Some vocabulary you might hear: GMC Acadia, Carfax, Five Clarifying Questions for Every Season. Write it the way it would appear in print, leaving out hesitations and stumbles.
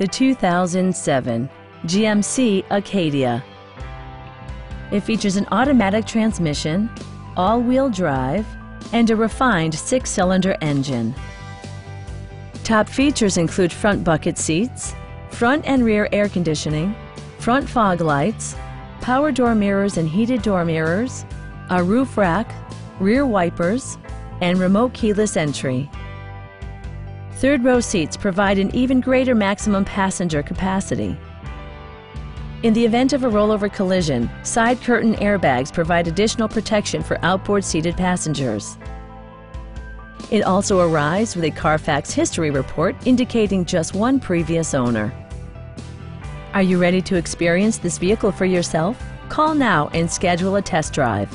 the 2007 GMC Acadia. It features an automatic transmission, all-wheel drive, and a refined 6-cylinder engine. Top features include front bucket seats, front and rear air conditioning, front fog lights, power door mirrors and heated door mirrors, a roof rack, rear wipers, and remote keyless entry. Third row seats provide an even greater maximum passenger capacity. In the event of a rollover collision, side curtain airbags provide additional protection for outboard seated passengers. It also arrives with a Carfax history report indicating just one previous owner. Are you ready to experience this vehicle for yourself? Call now and schedule a test drive.